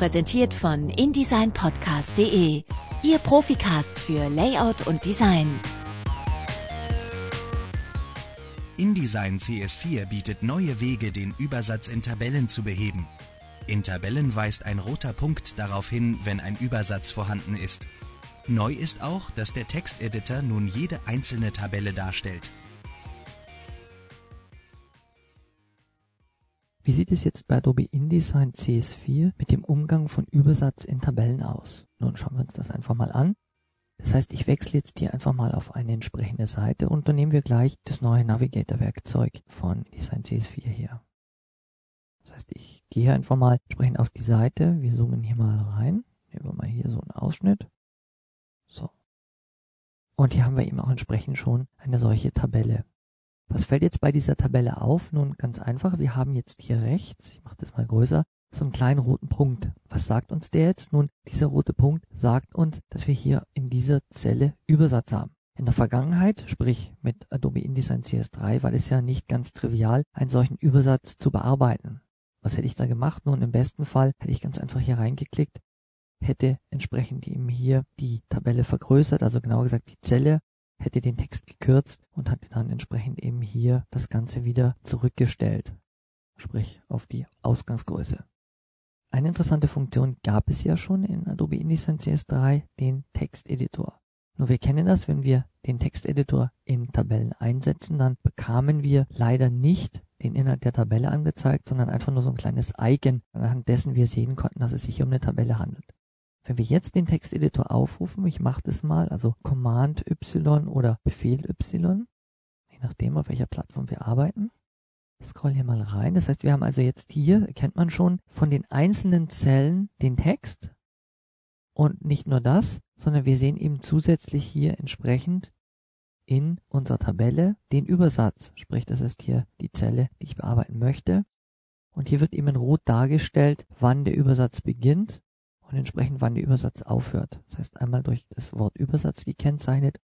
präsentiert von InDesignPodcast.de, Ihr Proficast für Layout und Design. InDesign CS4 bietet neue Wege, den Übersatz in Tabellen zu beheben. In Tabellen weist ein roter Punkt darauf hin, wenn ein Übersatz vorhanden ist. Neu ist auch, dass der Texteditor nun jede einzelne Tabelle darstellt. Wie sieht es jetzt bei Adobe InDesign CS4 mit dem Umgang von Übersatz in Tabellen aus? Nun schauen wir uns das einfach mal an. Das heißt, ich wechsle jetzt hier einfach mal auf eine entsprechende Seite und dann nehmen wir gleich das neue Navigator-Werkzeug von InDesign CS4 her. Das heißt, ich gehe hier einfach mal entsprechend auf die Seite, wir zoomen hier mal rein, nehmen wir mal hier so einen Ausschnitt. So. Und hier haben wir eben auch entsprechend schon eine solche Tabelle. Was fällt jetzt bei dieser Tabelle auf? Nun ganz einfach, wir haben jetzt hier rechts, ich mache das mal größer, so einen kleinen roten Punkt. Was sagt uns der jetzt? Nun, dieser rote Punkt sagt uns, dass wir hier in dieser Zelle Übersatz haben. In der Vergangenheit, sprich mit Adobe InDesign CS3, war es ja nicht ganz trivial, einen solchen Übersatz zu bearbeiten. Was hätte ich da gemacht? Nun, im besten Fall hätte ich ganz einfach hier reingeklickt, hätte entsprechend eben hier die Tabelle vergrößert, also genauer gesagt die Zelle, hätte den Text gekürzt und hatte dann entsprechend eben hier das Ganze wieder zurückgestellt, sprich auf die Ausgangsgröße. Eine interessante Funktion gab es ja schon in Adobe InDesign CS3, den Texteditor. Nur wir kennen das, wenn wir den Texteditor in Tabellen einsetzen, dann bekamen wir leider nicht den Inhalt der Tabelle angezeigt, sondern einfach nur so ein kleines Icon, anhand dessen wir sehen konnten, dass es sich um eine Tabelle handelt. Wenn wir jetzt den Texteditor aufrufen, ich mache das mal, also Command Y oder Befehl Y, je nachdem, auf welcher Plattform wir arbeiten. Ich scroll hier mal rein, das heißt, wir haben also jetzt hier, kennt man schon, von den einzelnen Zellen den Text und nicht nur das, sondern wir sehen eben zusätzlich hier entsprechend in unserer Tabelle den Übersatz, sprich, das ist hier die Zelle, die ich bearbeiten möchte. Und hier wird eben in Rot dargestellt, wann der Übersatz beginnt. Und entsprechend, wann der Übersatz aufhört. Das heißt, einmal durch das Wort Übersatz gekennzeichnet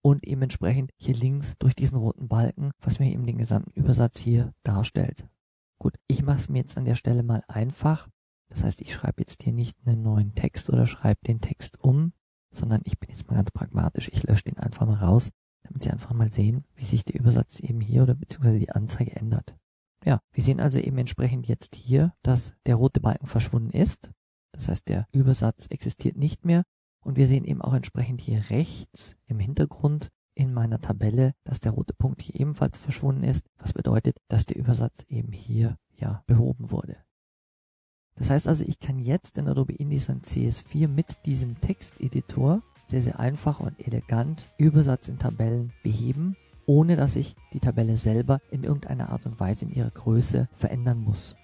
und eben entsprechend hier links durch diesen roten Balken, was mir eben den gesamten Übersatz hier darstellt. Gut, ich mache es mir jetzt an der Stelle mal einfach. Das heißt, ich schreibe jetzt hier nicht einen neuen Text oder schreibe den Text um, sondern ich bin jetzt mal ganz pragmatisch. Ich lösche den einfach mal raus, damit Sie einfach mal sehen, wie sich der Übersatz eben hier oder beziehungsweise die Anzeige ändert. Ja, wir sehen also eben entsprechend jetzt hier, dass der rote Balken verschwunden ist. Das heißt, der Übersatz existiert nicht mehr und wir sehen eben auch entsprechend hier rechts im Hintergrund in meiner Tabelle, dass der rote Punkt hier ebenfalls verschwunden ist, was bedeutet, dass der Übersatz eben hier ja behoben wurde. Das heißt also, ich kann jetzt in Adobe InDesign CS4 mit diesem Texteditor sehr, sehr einfach und elegant Übersatz in Tabellen beheben, ohne dass ich die Tabelle selber in irgendeiner Art und Weise in ihrer Größe verändern muss.